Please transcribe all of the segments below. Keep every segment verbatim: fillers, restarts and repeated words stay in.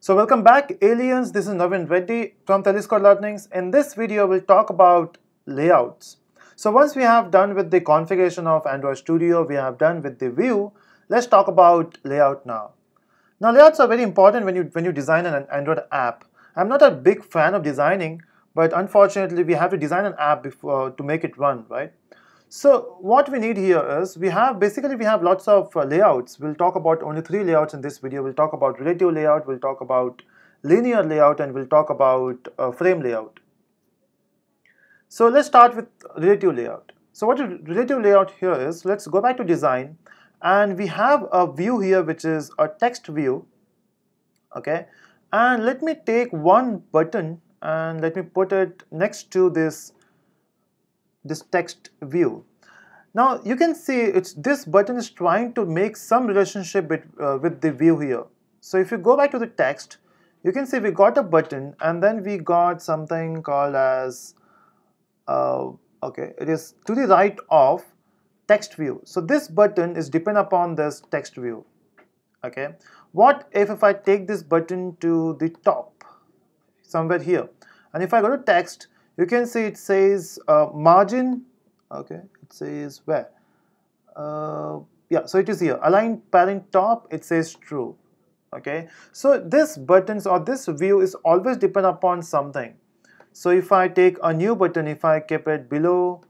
So welcome back, aliens. This is Navin Reddy from Telusko Learnings. In this video, we'll talk about layouts. So once we have done with the configuration of Android Studio, we have done with the view, let's talk about layout now. Now layouts are very important when you, when you design an Android app. I'm not a big fan of designing, but unfortunately we have to design an app before, to make it run, right? So what we need here is, we have basically we have lots of uh, layouts. We'll talk about only three layouts in this video. We'll talk about relative layout, we'll talk about linear layout, and we'll talk about uh, frame layout. So let's start with relative layout. So what relative layout here is, let's go back to design, and we have a view here which is a text view, okay? And let me take one button and let me put it next to this this text view. Now you can see it's this button is trying to make some relationship with, uh, with the view here. So if you go back to the text, you can see we got a button and then we got something called as uh, okay, it is to the right of text view. So this button is dependent upon this text view. Okay, what if if I take this button to the top somewhere here, and if I go to text, you can see it says uh, margin, okay, it says where, uh, yeah, so it is here, align parent top, it says true, okay. So this buttons or this view is always dependent upon something. So if I take a new button, if I keep it below,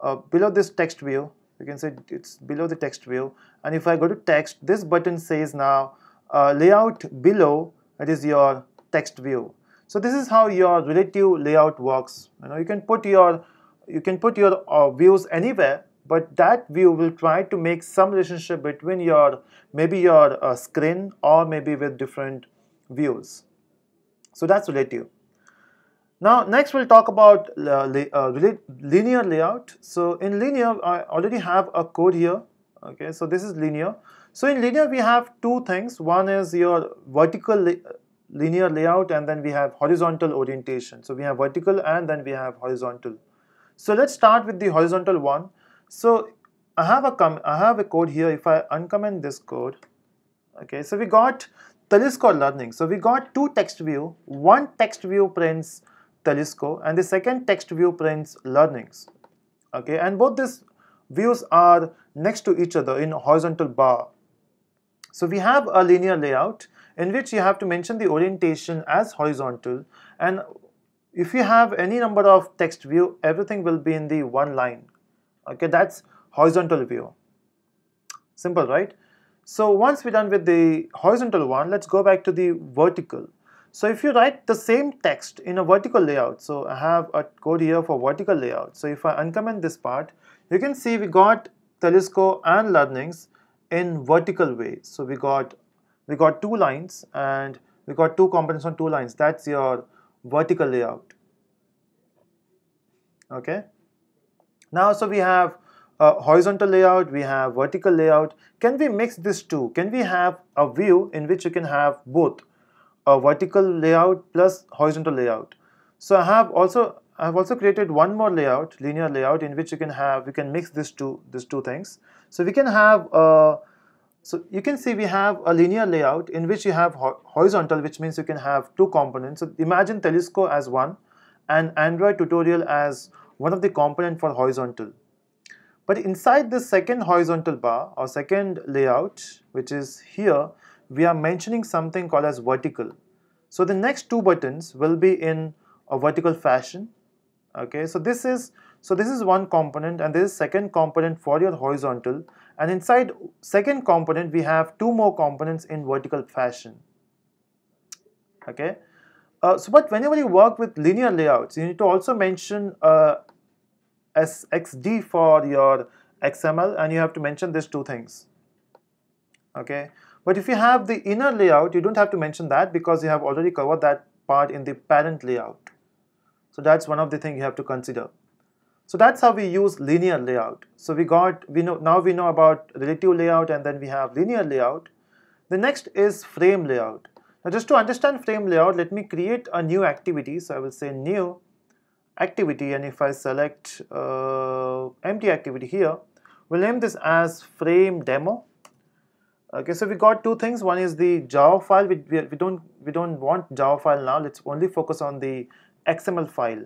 uh, below this text view, you can see it's below the text view, and if I go to text, this button says now uh, layout below, that is your text view. So this is how your relative layout works. You know, you can put your you can put your uh, views anywhere, but that view will try to make some relationship between your maybe your uh, screen or maybe with different views. So that's relative. Now next we'll talk about uh, li uh, linear layout. So in linear, I already have a code here. Okay, so this is linear. So in linear we have two things. One is your vertical layout. Linear layout, and then we have horizontal orientation. So we have vertical and then we have horizontal. So let's start with the horizontal one. So I have a com I have a code here. If I uncomment this code, okay, so we got Telusko Learning. So we got two text view. One text view prints Telusko and the second text view prints Learnings. Okay, and both these views are next to each other in a horizontal bar. So we have a linear layout in which you have to mention the orientation as horizontal, and if you have any number of text view, everything will be in the one line. Okay, that's horizontal view. Simple, right? So once we're done with the horizontal one, let's go back to the vertical. So if you write the same text in a vertical layout, so I have a code here for vertical layout. So if I uncomment this part, you can see we got Telusko and Learnings in vertical way. So we got We got two lines and we got two components on two lines. That's your vertical layout. Okay. Now, so we have uh, horizontal layout, we have vertical layout. Can we mix this two? Can we have a view in which you can have both a vertical layout plus horizontal layout? So I have also I have also created one more layout, linear layout, in which you can have you can mix these two these two things. So we can have a uh, So you can see we have a linear layout in which you have horizontal, which means you can have two components. So imagine Telusko as one and Android Tutorial as one of the component for horizontal. But inside this second horizontal bar or second layout, which is here, we are mentioning something called as vertical. So the next two buttons will be in a vertical fashion. Okay, so this is so this is one component, and this is second component for your horizontal. And inside second component, we have two more components in vertical fashion. Okay, uh, so but whenever you work with linear layouts, you need to also mention uh, S X D for your X M L, and you have to mention these two things. Okay, but if you have the inner layout, you don't have to mention that because you have already covered that part in the parent layout. So that's one of the things you have to consider. So that's how we use linear layout. So we got, we know, now we know about relative layout, and then we have linear layout. The next is frame layout. Now just to understand frame layout, let me create a new activity. So I will say new activity, and if I select uh, empty activity here, we'll name this as frame demo. Okay, so we got two things. One is the Java file. We, we, we don't we don't want Java file now. Let's only focus on the X M L file.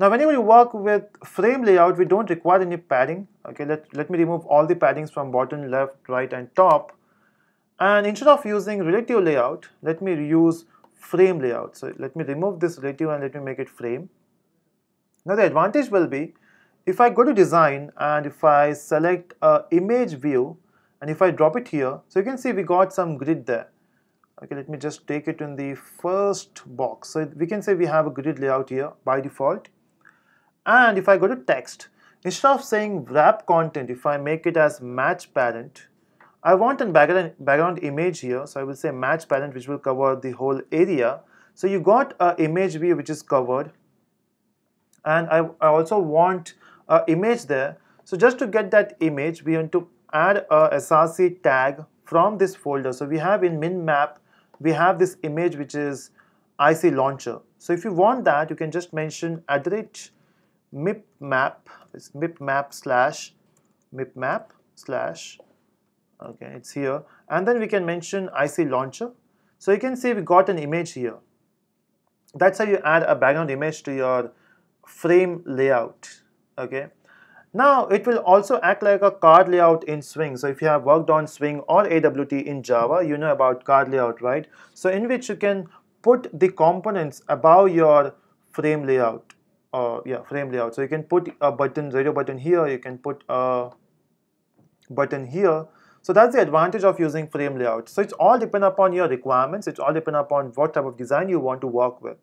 Now, whenever you work with frame layout, we don't require any padding. Okay, let, let me remove all the paddings from bottom, left, right, and top. And instead of using relative layout, let me use frame layout. So let me remove this relative and let me make it frame. Now the advantage will be, if I go to design and if I select a image view and if I drop it here, so you can see we got some grid there. Okay, let me just take it in the first box. So we can say we have a grid layout here by default. And if I go to text, instead of saying wrap content, if I make it as match parent, I want a background, background image here, so I will say match parent, which will cover the whole area. So you got an image view which is covered, and I, I also want an image there. So just to get that image, we want to add a S R C tag from this folder. So we have in MinMap, we have this image which is I C launcher. So if you want that, you can just mention address MipMap, it's MipMap slash MipMap slash. Okay, it's here, and then we can mention I C launcher. So you can see we got an image here. That's how you add a background image to your frame layout. Okay, now it will also act like a card layout in Swing. So if you have worked on Swing or A W T in Java, you know about card layout, right? So in which you can put the components above your frame layout, or uh, yeah, frame layout. So you can put a button, radio button here. You can put a button here. So that's the advantage of using frame layout. So it's all depend upon your requirements. It's all depend upon what type of design you want to work with.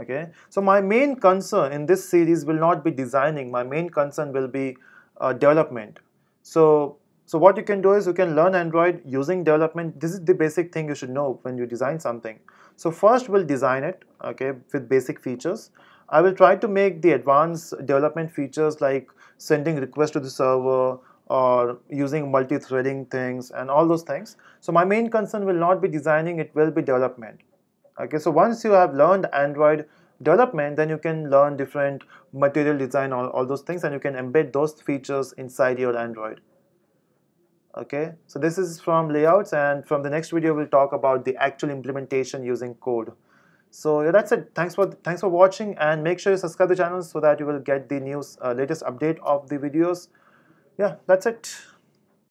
Okay. So my main concern in this series will not be designing. My main concern will be uh, development. So, so what you can do is you can learn Android using development. This is the basic thing you should know when you design something. So first we'll design it, okay, with basic features. I will try to make the advanced development features like sending requests to the server, or using multi-threading things and all those things. So my main concern will not be designing, it will be development. Okay, so once you have learned Android development, then you can learn different material design, all, all those things, and you can embed those features inside your Android. Okay, so this is from layouts, and from the next video we'll talk about the actual implementation using code. So yeah, that's it. Thanks for thanks for watching, and make sure you subscribe to the channel so that you will get the news uh, latest update of the videos. Yeah, that's it.